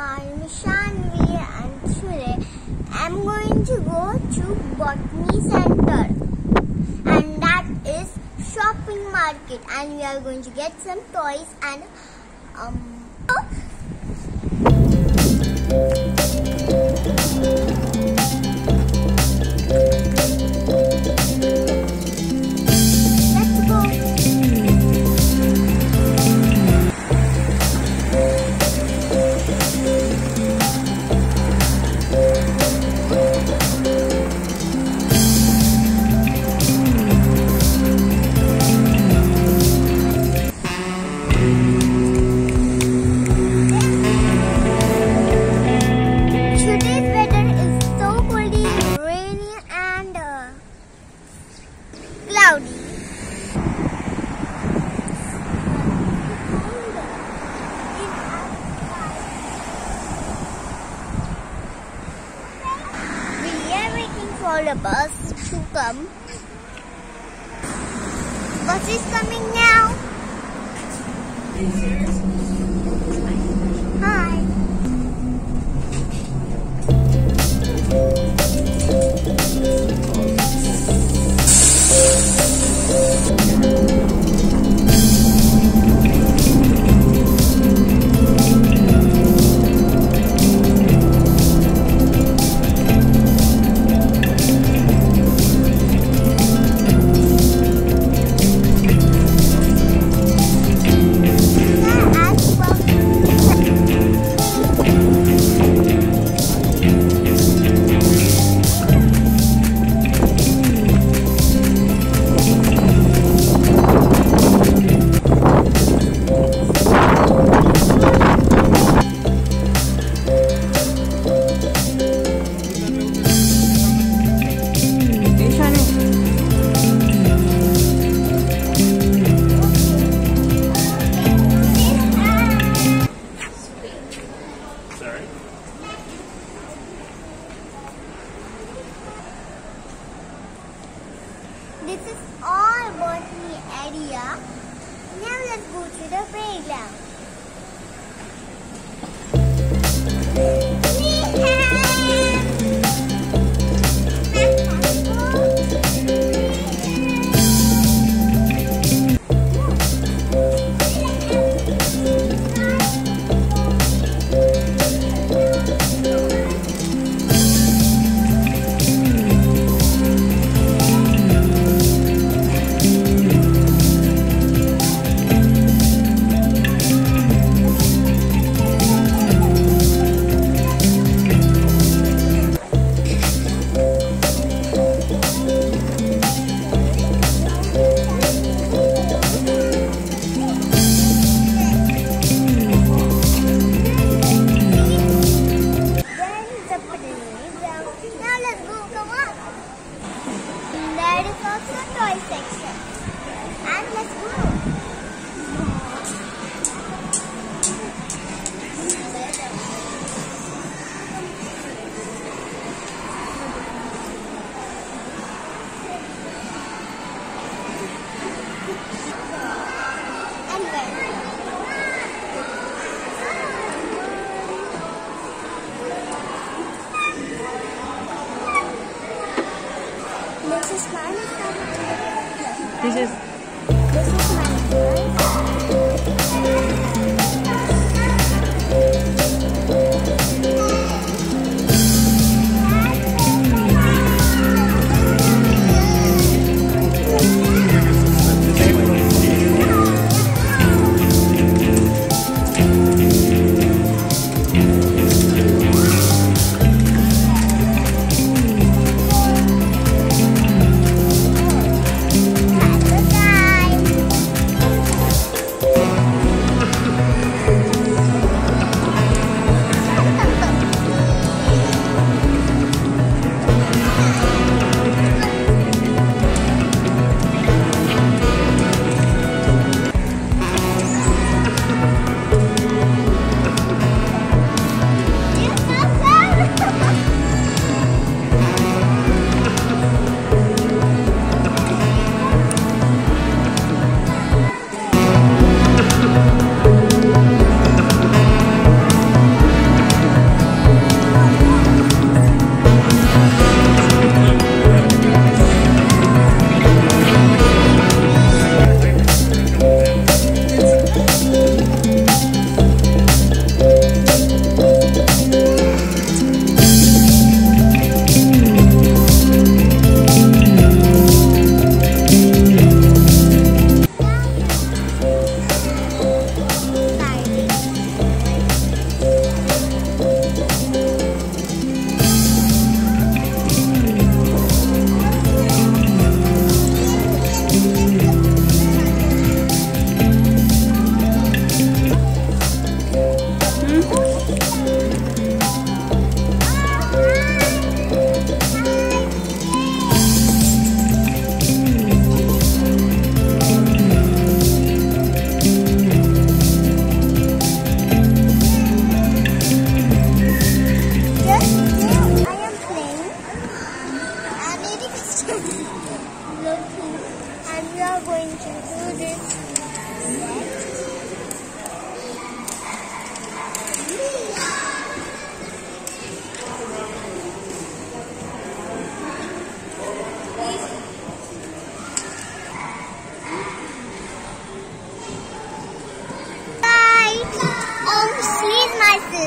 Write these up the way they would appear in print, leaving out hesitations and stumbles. My name is Shanvi and Shure. I'm going to go to Botany Center, and that is shopping market, and we are going to get some toys and the bus to come. Bus is coming now. Hi. This is all botany area. Now let's go to the playground.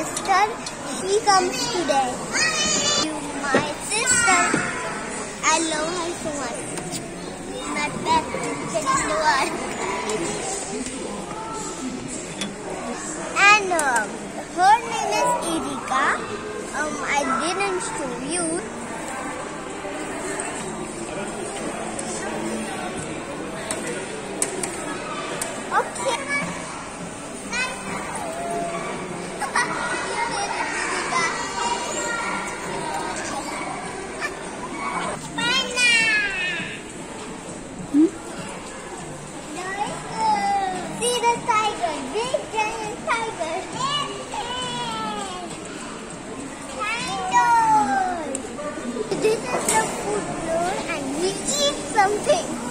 sister, she comes today. My sister, I love her so much. My pet is the one. And her name is Erika. I didn't show you. Okay. This is the food floor and we eat something.